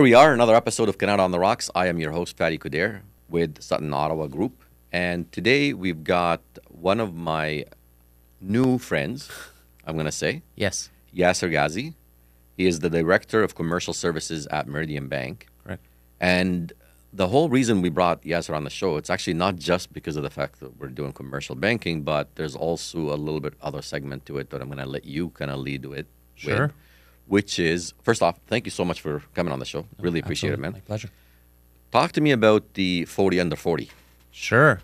Here we are, another episode of Canada on the Rocks. I am your host, Fadi Kuder, with Sutton Ottawa Group. And today we've got one of my new friends, I'm going to say. Yes. Yasser Ghazi. He is the Director of Commercial Services at Meridian Bank. Correct. And the whole reason we brought Yasser on the show, it's actually not just because of the fact that we're doing commercial banking, but there's also a little bit other segment to it that I'm going to let you kind of lead with. Sure. Which is, first off, thank you so much for coming on the show. Really appreciate it, man. My pleasure. Talk to me about the 40 under 40. Sure.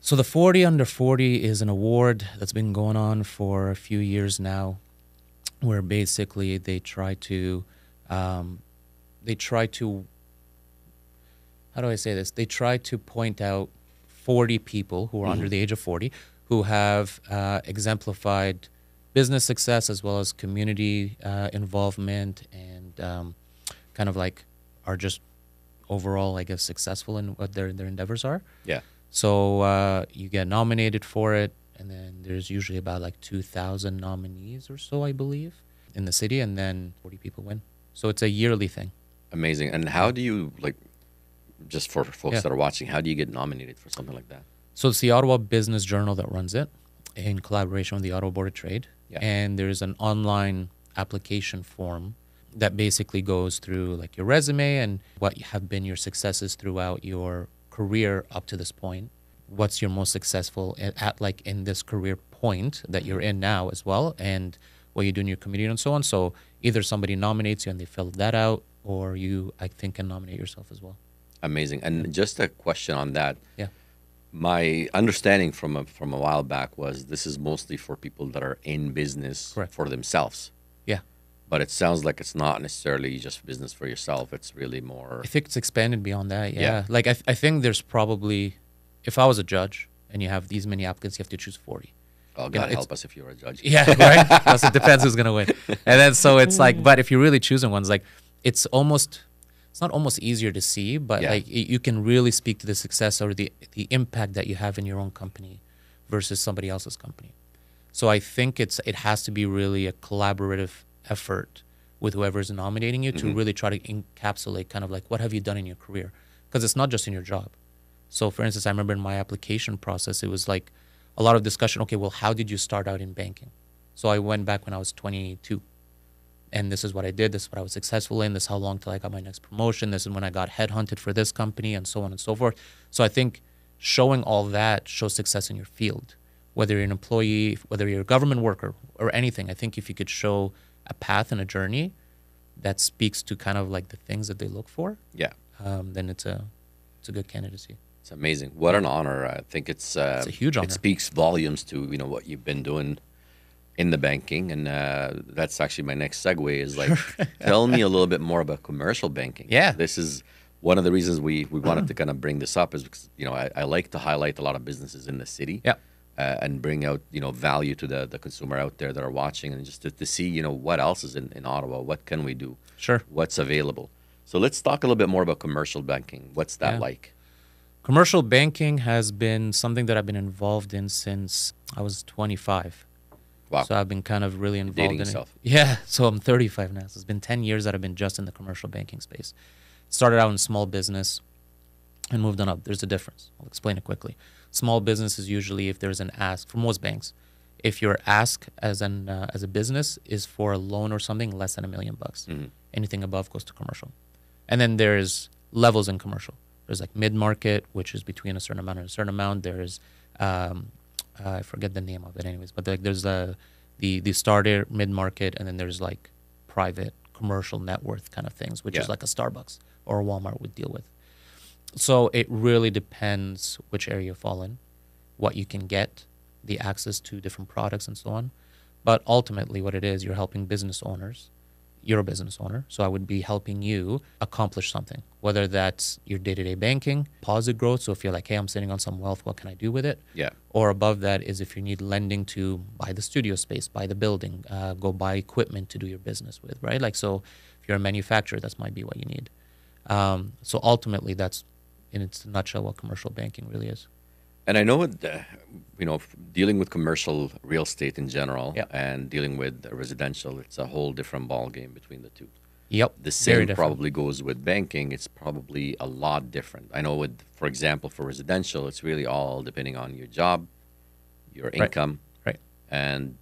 So the 40 under 40 is an award that's been going on for a few years now, where basically they try to, how do I say this? They try to point out 40 people who are under the age of 40 who have exemplified business success as well as community involvement and kind of like are just overall, I guess, successful in what their endeavors are. Yeah. So you get nominated for it, and then there's usually about like 2,000 nominees or so, I believe, in the city, and then 40 people win. So it's a yearly thing. Amazing. And how do you, like, just for folks that are watching, how do you get nominated for something like that? So it's the Ottawa Business Journal that runs it in collaboration with the Ottawa Board of Trade. Yeah. And there's an online application form that basically goes through like your resume and what have been your successes throughout your career up to this point. What's your most successful at like in this career point that you're in now as well, and what you do in your community and so on. So either somebody nominates you and they fill that out, or you, I think, can nominate yourself as well. Amazing. And just a question on that. Yeah. My understanding from a while back was this is mostly for people that are in business for themselves. Yeah. But it sounds like it's not necessarily just business for yourself. It's really more... I think it's expanded beyond that, yeah. Like, I think there's probably... If I was a judge and you have these many applicants, you have to choose 40. Oh, God help us if you're a judge. Yeah, right? Because it depends who's going to win. And then so it's like... But if you're really choosing ones, like, it's almost... It's not almost easier to see, but like you can really speak to the success or the impact that you have in your own company versus somebody else's company. So I think it has to be really a collaborative effort with whoever's nominating you to really try to encapsulate kind of like what have you done in your career, because it's not just in your job. So for instance, I remember in my application process, it was like a lot of discussion. Okay, well, how did you start out in banking? So I went back when I was 22. And this is what I did, this is what I was successful in, this is how long till I got my next promotion, this is when I got headhunted for this company, and so on and so forth. So I think showing all that shows success in your field. Whether you're an employee, whether you're a government worker or anything, I think if you could show a path and a journey that speaks to kind of like the things that they look for, then it's a good candidacy. It's amazing. What an honor. I think it's a huge honor. It speaks volumes to, you know, what you've been doing in the banking, and that's actually my next segue is like, tell me a little bit more about commercial banking. Yeah. This is one of the reasons we wanted to kind of bring this up is because, you know, I like to highlight a lot of businesses in the city and bring out, you know, value to the consumer out there that are watching, and just to see, you know, what else is in Ottawa, what can we do, what's available. So let's talk a little bit more about commercial banking. What's that like? Commercial banking has been something that I've been involved in since I was 25. Wow. So I've been kind of really involved in it. Yeah, so I'm 35 now. So it's been 10 years that I've been just in the commercial banking space. Started out in small business and moved on up. There's a difference. I'll explain it quickly. Small business is usually if there's an ask, for most banks, if your ask as a business is for a loan or something less than $1 million. Anything above goes to commercial. And then there's levels in commercial. There's like mid-market, which is between a certain amount and a certain amount. There's... I forget the name of it anyways, but there's the starter, mid-market, and then there's like private commercial net worth kind of things, which is like a Starbucks or a Walmart would deal with. So it really depends which area you fall in, what you can get, the access to different products and so on. But ultimately what it is, you're helping business owners. You're a business owner, so I would be helping you accomplish something, whether that's your day-to-day banking, deposit growth. So if you're like, hey, I'm sitting on some wealth, what can I do with it? Yeah. Or above that is if you need lending to buy the studio space, buy the building, go buy equipment to do your business with, right? Like, so if you're a manufacturer, that might be what you need. So ultimately, that's in its nutshell what commercial banking really is. And I know, you know, dealing with commercial real estate in general and dealing with residential, it's a whole different ballgame between the two. Yep. The same probably goes with banking. It's probably a lot different. I know with, for example, for residential, it's really all depending on your job, your income, right, and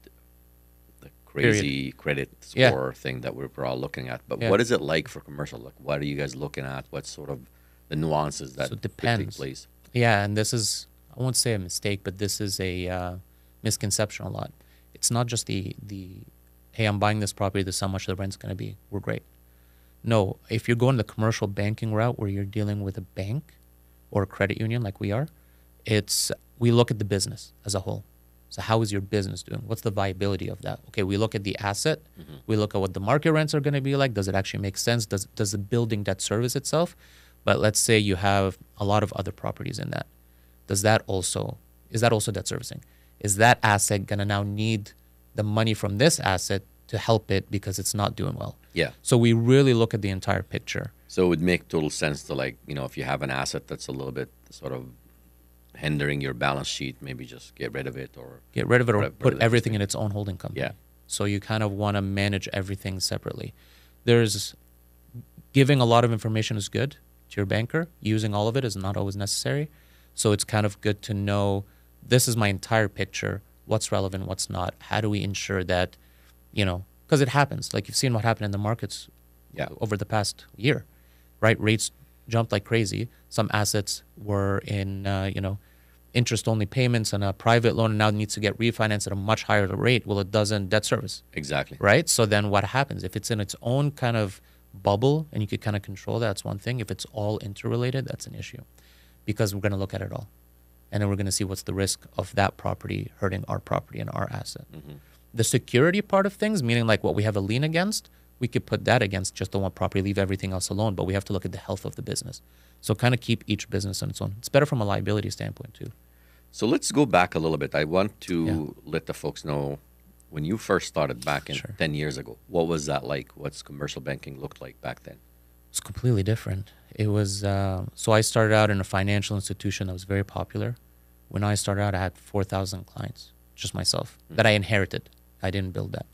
the crazy credit score thing that we're all looking at. But what is it like for commercial? Like, what are you guys looking at? What's sort of the nuances that could take place? Yeah, and this is, I won't say a mistake, but this is a misconception a lot. It's not just the hey, I'm buying this property, this is how much the rent's going to be. We're great. No, if you're going the commercial banking route where you're dealing with a bank or a credit union like we are, it's we look at the business as a whole. So how is your business doing? What's the viability of that? Okay, we look at the asset. Mm-hmm. We look at what the market rents are going to be like. Does it actually make sense? Does the building that service itself? But let's say you have a lot of other properties in that. Does that also, is that also debt servicing? Is that asset going to now need the money from this asset to help it because it's not doing well? Yeah. So we really look at the entire picture. So it would make total sense to, like, you know, if you have an asset that's a little bit sort of hindering your balance sheet, maybe just get rid of it or... Get rid of it or put everything in its own holding company. Yeah. So you kind of want to manage everything separately. There's... Giving a lot of information is good to your banker. Using all of it is not always necessary. So it's kind of good to know, this is my entire picture. What's relevant, what's not? How do we ensure that, you know, because it happens. Like, you've seen what happened in the markets over the past year, right? Rates jumped like crazy. Some assets were in, you know, interest-only payments and a private loan, and now needs to get refinanced at a much higher rate. Well, it doesn't debt service. Exactly. Right? So then what happens? If it's in its own kind of bubble and you could kind of control that, that's one thing. If it's all interrelated, that's an issue, because we're going to look at it all. And then we're going to see what's the risk of that property hurting our property and our asset. Mm-hmm. The security part of things, meaning like what we have a lien against, we could put that against just the one property, leave everything else alone. But we have to look at the health of the business. So kind of keep each business on its own. It's better from a liability standpoint too. So let's go back a little bit. I want to let the folks know, when you first started back in 10 years ago, what was that like? What's commercial banking looked like back then? It's completely different. It was, so I started out in a financial institution that was very popular. When I started out, I had 4,000 clients, just myself, that I inherited. I didn't build that.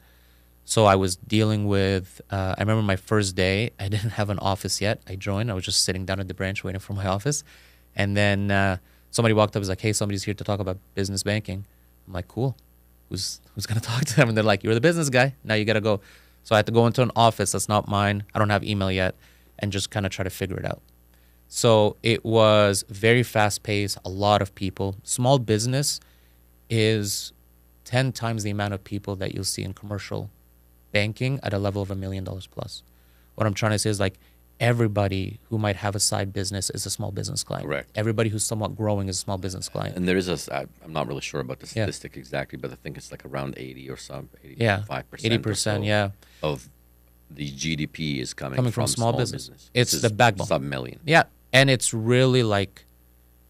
So I was dealing with, I remember my first day, I didn't have an office yet. I joined, I was just sitting down at the branch waiting for my office. And then somebody walked up and was like, hey, somebody's here to talk about business banking. I'm like, cool, who's gonna talk to them? And they're like, you're the business guy, now you gotta go. So I had to go into an office that's not mine, I don't have email yet, and just kind of try to figure it out. So it was very fast-paced, a lot of people. Small business is 10 times the amount of people that you'll see in commercial banking at a level of $1 million plus. What I'm trying to say is, like, everybody who might have a side business is a small business client. Correct. Everybody who's somewhat growing is a small business client. And there is a, I'm not really sure about the statistic exactly, but I think it's like around 80 or some, 85%. 80%, so of the GDP is coming from small business. It's the backbone. Sub-million. Yeah. And it's really like,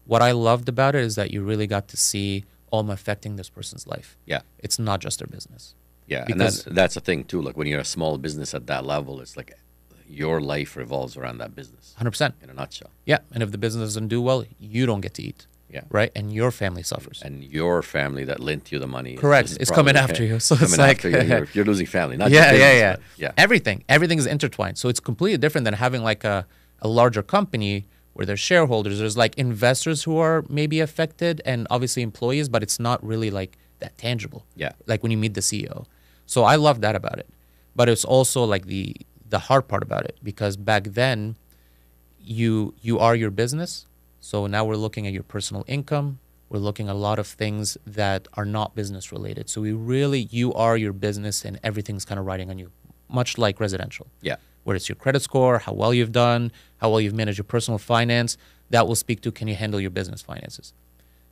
what I loved about it is that you really got to see, oh, I'm affecting this person's life. Yeah. It's not just their business. Yeah. And that's the thing too. Like, when you're a small business at that level, it's like your life revolves around that business. 100%. In a nutshell. Yeah. And if the business doesn't do well, you don't get to eat. Yeah. Right? And your family suffers. And your family that lent you the money. Correct. It's coming after you. So it's like... You're losing family. Not just business, yeah. Everything. Everything is intertwined. So it's completely different than having like a larger company where there's shareholders. There's like investors who are maybe affected and obviously employees, but it's not really like that tangible. Yeah. Like when you meet the CEO. So I love that about it. But it's also like the hard part about it, because back then you are your business. So now we're looking at your personal income. We're looking at a lot of things that are not business related. So we really, you are your business and everything's kind of riding on you, much like residential. Yeah. Where it's your credit score, how well you've done, how well you've managed your personal finance, that will speak to, can you handle your business finances?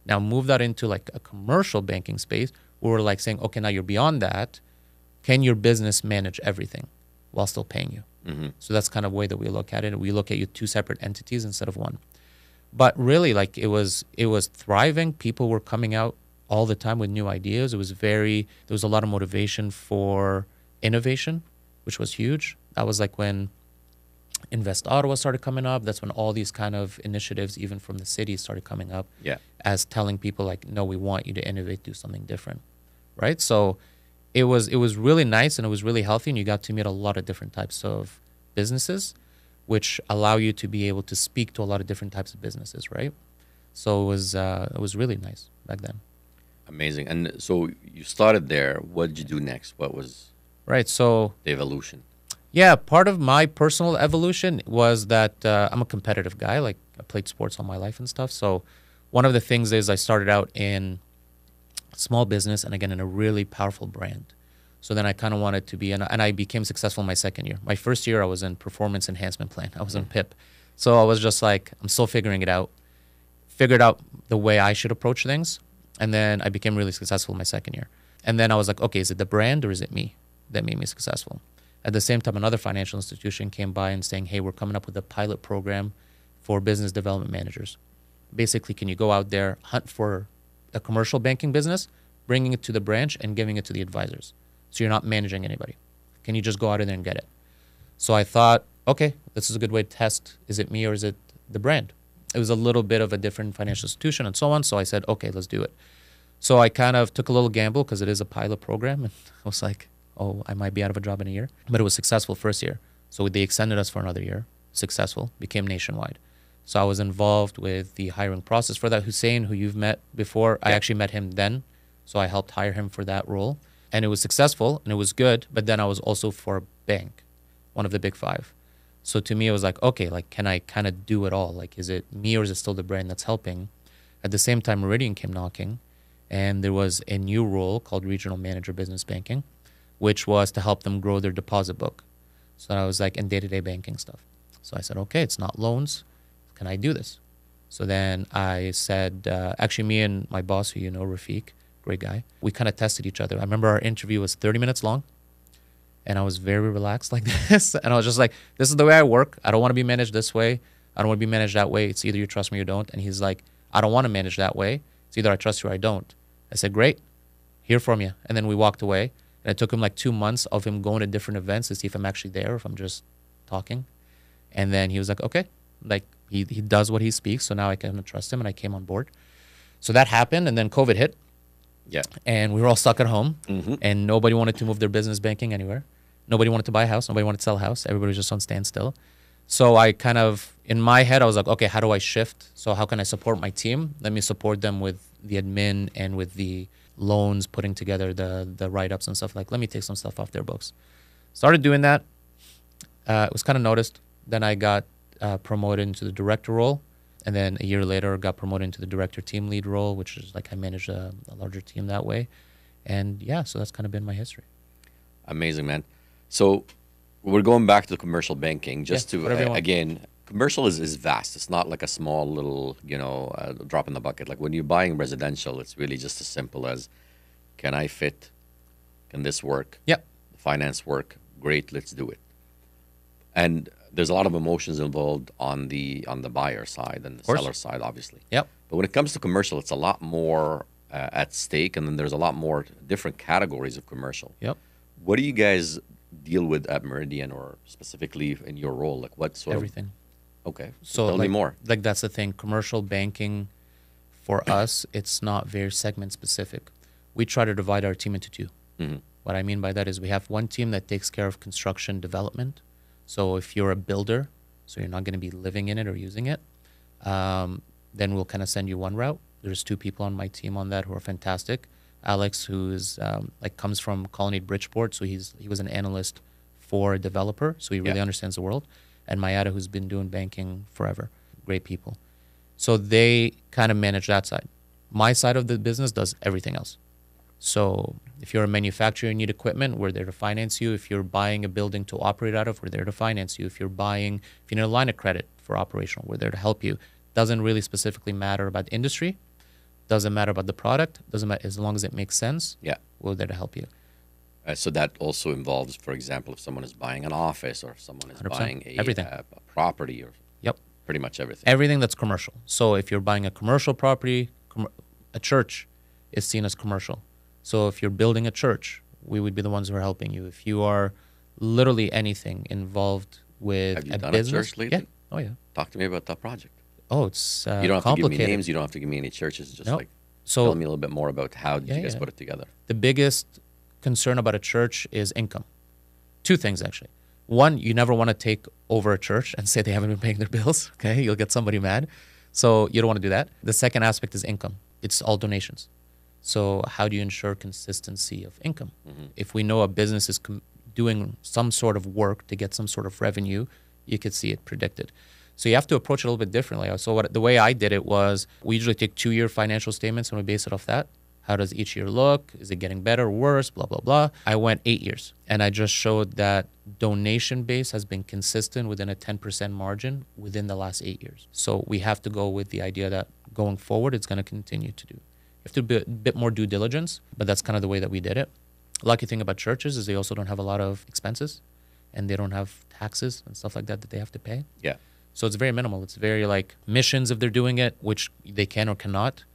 Now move that into like a commercial banking space where we're like saying, okay, now you're beyond that. Can your business manage everything while still paying you? Mm-hmm. So that's kind of way that we look at it. We look at you two separate entities instead of one. But really, like, it was thriving. People were coming out all the time with new ideas. It was very, there was a lot of motivation for innovation, which was huge. That was like when Invest Ottawa started coming up. That's when all these kind of initiatives, even from the city, started coming up. Yeah. As telling people like, no, we want you to innovate, do something different, right? So it was really nice and it was really healthy, and you got to meet a lot of different types of businesses, which allow you to be able to speak to a lot of different types of businesses, right? So it was really nice back then. Amazing. And so you started there. What did you do next? What was the evolution? Yeah, part of my personal evolution was that I'm a competitive guy. Like, I played sports all my life and stuff. So one of the things is I started out in small business and, again, in a really powerful brand. So then I kind of wanted to be, and I became successful my second year. My first year, I was in performance enhancement plan. I was in PIP. So I was just like, I'm still figuring it out. Figured out the way I should approach things. And then I became really successful my second year. And then I was like, okay, is it the brand or is it me that made me successful? At the same time, another financial institution came by and saying, hey, we're coming up with a pilot program for business development managers. Basically, can you go out there, hunt for a commercial banking business, bringing it to the branch and giving it to the advisors? So you're not managing anybody. Can you just go out in there and get it? So I thought, okay, this is a good way to test. Is it me or is it the brand? It was a little bit of a different financial institution and so on. So I said, okay, let's do it. So I kind of took a little gamble because it is a pilot program. And I was like, oh, I might be out of a job in a year. But it was successful first year. So they extended us for another year. Successful. Became nationwide. So I was involved with the hiring process for that. Hussein, who you've met before, yeah. I actually met him then. So I helped hire him for that role. And it was successful and it was good. But then I was also for a bank, one of the big five. So to me, it was like, okay, like, can I kind of do it all? Like, is it me or is it still the brand that's helping? At the same time, Meridian came knocking. And there was a new role called Regional Manager Business Banking, which was to help them grow their deposit book. So I was like in day-to-day banking stuff. So I said, okay, it's not loans. Can I do this? So then I said, actually me and my boss, who you know, Rafiq, great guy, we kind of tested each other. I remember our interview was 30 minutes long and I was very relaxed like this. And I was just like, this is the way I work. I don't want to be managed this way. I don't want to be managed that way. It's either you trust me or you don't. And he's like, I don't want to manage that way. It's either I trust you or I don't. I said, great, hear from you. And then we walked away. And it took him like 2 months of him going to different events to see if I'm actually there or if I'm just talking. And then he was like, okay, like he does what he speaks. So now I kind of trust him and I came on board. So that happened. And then COVID hit. Yeah. And we were all stuck at home and nobody wanted to move their business banking anywhere. Nobody wanted to buy a house. Nobody wanted to sell a house. Everybody was just on standstill. So I kind of, in my head, I was like, okay, how do I shift? So how can I support my team? Let me support them with the admin and with the loans, putting together the write-ups and stuff. Like, let me take some stuff off their books. Started doing that. It was kind of noticed. Then I got promoted into the director role. And then a year later, got promoted into the director team lead role, which is like I managed a larger team that way. And yeah, so that's kind of been my history. Amazing, man. So we're going back to commercial banking just to, again, commercial is vast. It's not like a small little, you know, drop in the bucket. Like when you're buying residential, it's really just as simple as, can I fit? Can this work? Yep. Finance work? Great, let's do it. And there's a lot of emotions involved on the buyer side and the seller side, obviously. Yep. But when it comes to commercial, it's a lot more at stake. And then there's a lot more different categories of commercial. Yep. What do you guys deal with at Meridian or specifically in your role? Like what sort of everything? Okay. So tell me more. Like that's the thing. Commercial banking for us, it's not very segment specific. We try to divide our team into two. Mm-hmm. What I mean by that is we have one team that takes care of construction development. So if you're a builder, so you're not going to be living in it or using it, then we'll kind of send you one route. There's two people on my team on that who are fantastic. Alex, who is comes from Colony Bridgeport, so he was an analyst for a developer, so he really understands the world. And Mayada, who's been doing banking forever. Great people. So they kind of manage that side. My side of the business does everything else. So if you're a manufacturer and need equipment, we're there to finance you. If you're buying a building to operate out of, we're there to finance you. If you need a line of credit for operational, we're there to help you. Doesn't really specifically matter about industry. Doesn't matter about the product. Doesn't matter as long as it makes sense. Yeah. We're there to help you. So that also involves, for example, if someone is buying an office or if someone is buying a property or pretty much everything. Everything that's commercial. So if you're buying a commercial property, a church is seen as commercial. So if you're building a church, we would be the ones who are helping you. If you are literally anything involved with a business. Have you done a church lately? Yeah. Oh, yeah. Talk to me about that project. Oh, it's complicated. You don't have to give me names. You don't have to give me any churches. Just tell me a little bit more about how did you guys put it together. The biggest concern about a church is income. Two things, actually. One, you never want to take over a church and say they haven't been paying their bills. Okay, you'll get somebody mad. So you don't want to do that. The second aspect is income. It's all donations. So how do you ensure consistency of income? Mm-hmm. If we know a business is doing some sort of work to get some sort of revenue, you could see it predicted. So you have to approach it a little bit differently. So the way I did it was we usually take 2-year financial statements and we base it off that. How does each year look? Is it getting better or worse? Blah, blah, blah. I went 8 years and I just showed that donation base has been consistent within a 10% margin within the last 8 years. So we have to go with the idea that going forward, it's going to continue to do. You have to be a bit more due diligence, but that's kind of the way that we did it. Lucky thing about churches is they also don't have a lot of expenses and they don't have taxes and stuff like that that they have to pay. Yeah. So it's very minimal. It's very like missions if they're doing it, which they can or cannot.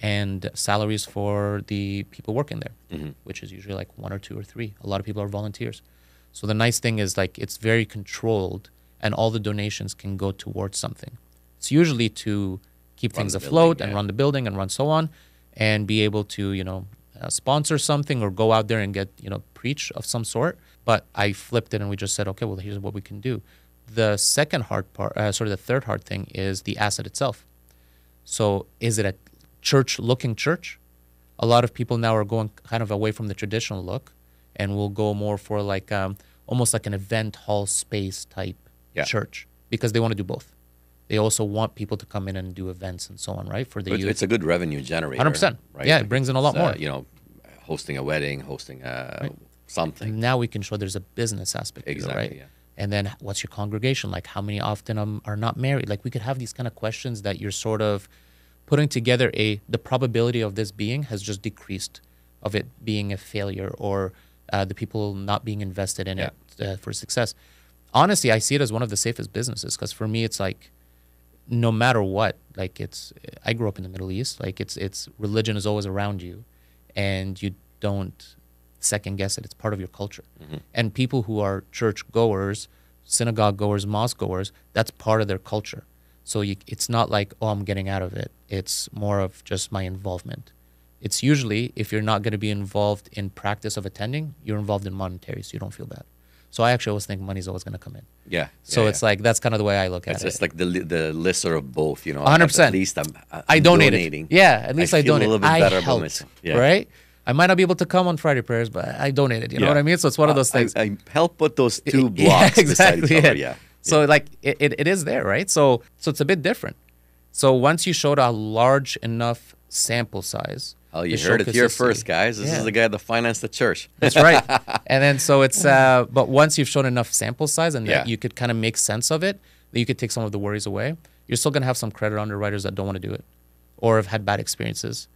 And salaries for the people working there, mm-hmm. which is usually like 1 or 2 or 3. A lot of people are volunteers. So the nice thing is like it's very controlled and all the donations can go towards something. It's usually to keep things afloat and run the building and run so on and be able to, you know, sponsor something or go out there and get, you know, preach of some sort. But I flipped it and we just said, okay, well, here's what we can do. The second hard part, the third hard thing is the asset itself. So is it a church-looking church? A lot of people now are going kind of away from the traditional look and will go more for like almost like an event hall space type church because they want to do both. They also want people to come in and do events and so on, right? For the youth. It's a good revenue generator. 100%. Right? Yeah, it brings in a lot more. You know, hosting a wedding, hosting something. And now we can show there's a business aspect. Exactly, right? Yeah. And then what's your congregation like? How many often are not married? Like we could have these kind of questions that you're sort of putting together the probability of this being has just decreased, of it being a failure or the people not being invested in it for success. Honestly, I see it as one of the safest businesses because for me, it's like no matter what, like I grew up in the Middle East, like it's religion is always around you and you don't second guess it. It's part of your culture. Mm-hmm. And people who are church goers, synagogue goers, mosque goers, that's part of their culture. So it's not like, oh, I'm getting out of it. It's more of just my involvement. It's usually if you're not going to be involved in practice of attending, you're involved in monetary, so you don't feel bad. So I actually always think money's always going to come in. Yeah. So it's like that's kind of the way I look at it. It's like the lesser of both, you know. 100%. At least I'm donating. Yeah, at least I donate. I feel a little bit better about myself. Yeah. Right? I might not be able to come on Friday prayers, but I donated. You know what I mean? So it's one of those things. I help put those two blocks beside each other. Yeah. So like it is there, right? So it's a bit different. So once you showed a large enough sample size. Oh, you heard it here first, guys. This is the guy that financed the church. That's right. And then so it's, but once you've shown enough sample size and that you could kind of make sense of it, that you could take some of the worries away, you're still going to have some credit underwriters that don't want to do it or have had bad experiences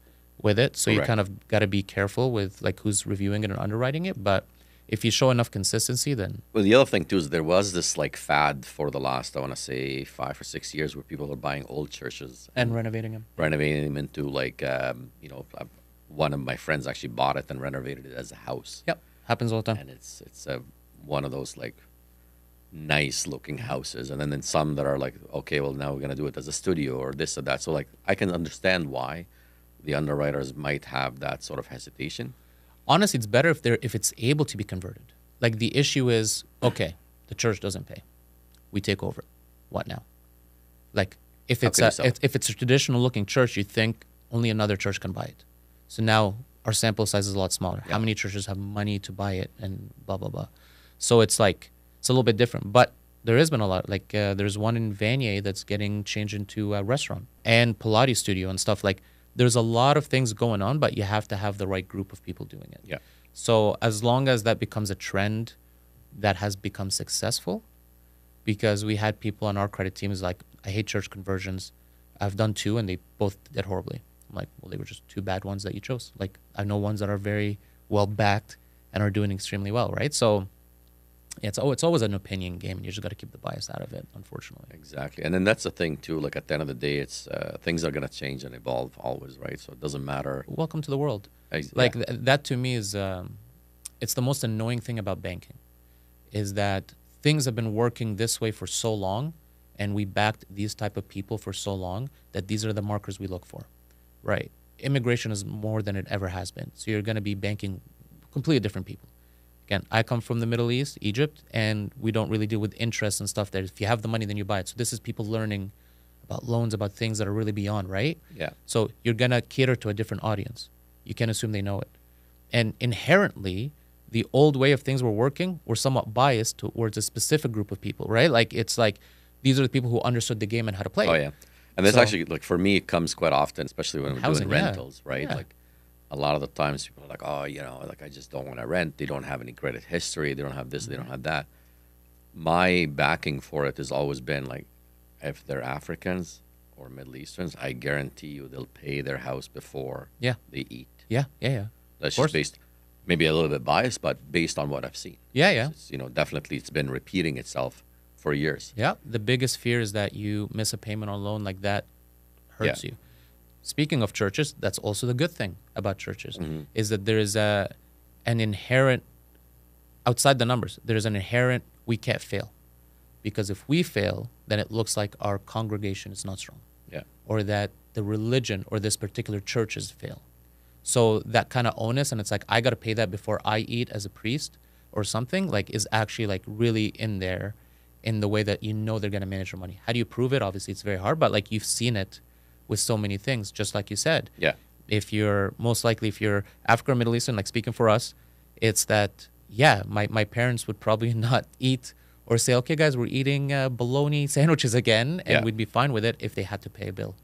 with it. So you kind of got to be careful with like who's reviewing it and underwriting it. But if you show enough consistency, then... Well, the other thing, too, is there was this, like, fad for the last, I want to say, 5 or 6 years where people are buying old churches. And renovating them. Renovating them into, like, you know, one of my friends actually bought it and renovated it as a house. Yep. Happens all the time. And it's one of those, like, nice-looking houses. And then some that are like, okay, well, now we're going to do it as a studio or this or that. So, like, I can understand why the underwriters might have that sort of hesitation. Honestly, it's better if it's able to be converted. Like the issue is, okay, the church doesn't pay. We take over. What now? Like if it's a traditional looking church, you think only another church can buy it. So now our sample size is a lot smaller. Yeah. How many churches have money to buy it and blah, blah, blah. So it's like, it's a little bit different. But there has been a lot. Like there's one in Vanier that's getting changed into a restaurant and Pilates studio and stuff like. There's a lot of things going on, but you have to have the right group of people doing it. Yeah. So as long as that becomes a trend that has become successful, because we had people on our credit team is like, I hate church conversions. I've done 2 and they both did horribly. I'm like, well, they were just 2 bad ones that you chose. Like I know ones that are very well backed and are doing extremely well, right? So it's always an opinion game and you just got to keep the bias out of it, unfortunately. Exactly. And then that's the thing too, like at the end of the day, it's things are going to change and evolve always, right? So it doesn't matter. Welcome to the world. Like that to me is, it's the most annoying thing about banking is that things have been working this way for so long and we backed these type of people for so long that these are the markers we look for, right? Immigration is more than it ever has been. So you're going to be banking completely different people. Again, I come from the Middle East, Egypt, and we don't really deal with interest and stuff there. If you have the money, then you buy it. So this is people learning about loans, about things that are really beyond, right? Yeah. So you're going to cater to a different audience. You can't assume they know it. And inherently, the old way of things were working were somewhat biased towards a specific group of people, right? Like, it's like, these are the people who understood the game and how to play. Oh, yeah. And this actually, like, for me, it comes quite often, especially when we're doing rentals, right? Yeah. Like, a lot of the times people are like, oh, you know, like, I just don't want to rent. They don't have any credit history. They don't have this. They don't have that. My backing for it has always been, like, if they're Africans or Middle Easterns, I guarantee you they'll pay their house before they eat. Yeah. That's just based, maybe a little bit biased, but based on what I've seen. Yeah. It's, you know, definitely it's been repeating itself for years. Yeah. The biggest fear is that you miss a payment on loan like that hurts you. Speaking of churches, that's also the good thing about churches is that there is an inherent, outside the numbers, there is an inherent, we can't fail. Because if we fail, then it looks like our congregation is not strong. Yeah. Or that the religion or this particular church is failed. So that kind of onus, and it's like, I got to pay that before I eat as a priest or something, like, is actually, like, really in there in the way that you know they're going to manage your money. How do you prove it? Obviously, it's very hard, but, like, you've seen it with so many things, just like you said. Yeah. If you're, most likely, if you're African or Middle Eastern, like, speaking for us, it's that, yeah, my parents would probably not eat or say, okay, guys, we're eating bologna sandwiches again, and we'd be fine with it if they had to pay a bill.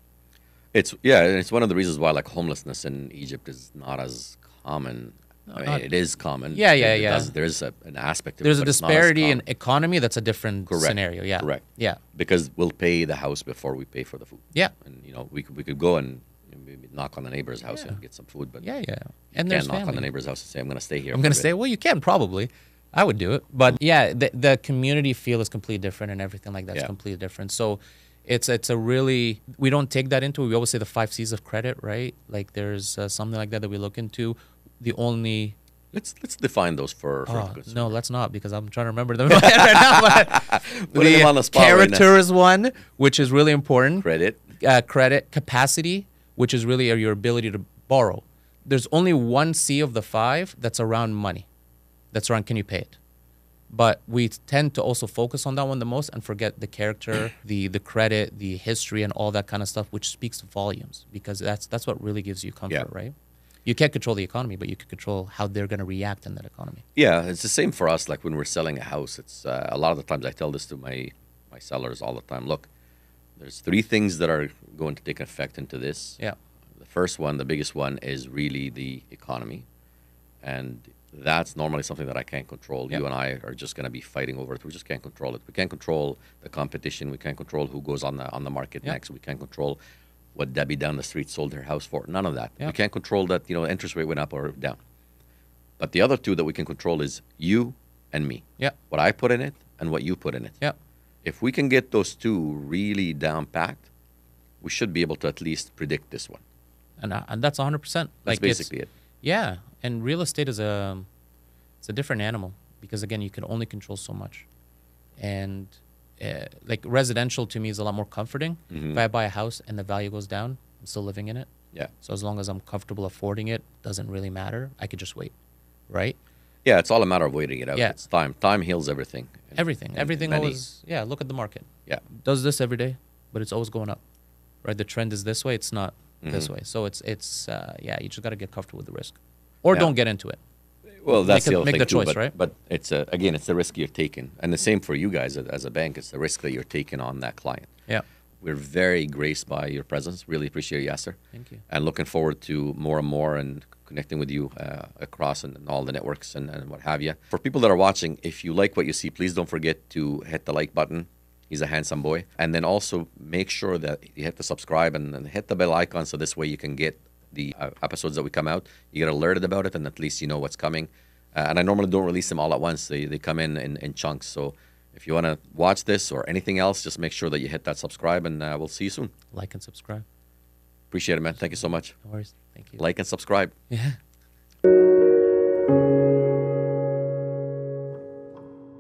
It's, yeah, and it's one of the reasons why, like, homelessness in Egypt is not as common. No, I mean, it is common. Yeah. There's an aspect of it. There's a disparity in economy that's a different scenario. Yeah. Correct. Yeah. Because we'll pay the house before we pay for the food. Yeah. And, you know, we could go and maybe knock on the neighbor's house and get some food. But and you can't knock on the neighbor's house and say, I'm going to stay here. I'm going to stay. Well, you can probably. I would do it. But yeah, the community feel is completely different, and everything like that's completely different. So it's a really, we don't take that into it. We always say the 5 C's of credit, right? Like, there's something like that we look into. The only, let's define those for the consumer. No, let's not, because I'm trying to remember them right now. But the on the spot character right is one, which is really important. Credit capacity, which is really your ability to borrow. There's only one C of the 5 that's around money. That's around, can you pay it? But we tend to also focus on that one the most and forget the character, the credit, the history, and all that kind of stuff, which speaks volumes, because that's what really gives you comfort, right? You can't control the economy, but you can control how they're going to react in that economy. Yeah, it's the same for us. Like, when we're selling a house, it's a lot of the times I tell this to my sellers all the time. Look, there's 3 things that are going to take effect into this. Yeah. The first one, the biggest one, is really the economy, and that's normally something that I can't control. Yep. You and I are just going to be fighting over it. We just can't control it. We can't control the competition. We can't control who goes on the market next. We can't control what Debbie down the street sold her house for. None of that. Yep. We can't control that, you know, interest rate went up or down. But the other 2 that we can control is you and me. Yeah. What I put in it and what you put in it. Yeah. If we can get those 2 really down packed, we should be able to at least predict this one. And that's 100%. That's like basically it. Yeah. And real estate is it's a different animal, because, again, you can only control so much. And, like, residential to me is a lot more comforting. Mm-hmm. If I buy a house and the value goes down, I'm still living in it. Yeah. So as long as I'm comfortable affording it, doesn't really matter. I could just wait, right? Yeah, it's all a matter of waiting it out. Yeah. It's time. Time heals everything. Everything always, look at the market. Yeah. It does this every day, but it's always going up, right? The trend is this way. It's not this way. So it's you just got to get comfortable with the risk. Or don't get into it. Well, that's the other thing too, right? But it's again, it's the risk you're taking, and the same for you guys as a bank. It's the risk that you're taking on that client. Yeah, we're very graced by your presence. Really appreciate it, Yasser. Thank you. And looking forward to more and more and connecting with you across and all the networks and what have you. For people that are watching, if you like what you see, please don't forget to hit the like button. He's a handsome boy, and then also make sure that you hit the subscribe and hit the bell icon, so this way you can get the episodes that we come out. You get alerted about it, and at least you know what's coming. And I normally don't release them all at once. They come in chunks. So if you want to watch this or anything else, just make sure that you hit that subscribe, and we'll see you soon. Like and subscribe. Appreciate it, man. Thank you so much. No worries. Thank you. Like and subscribe. Yeah.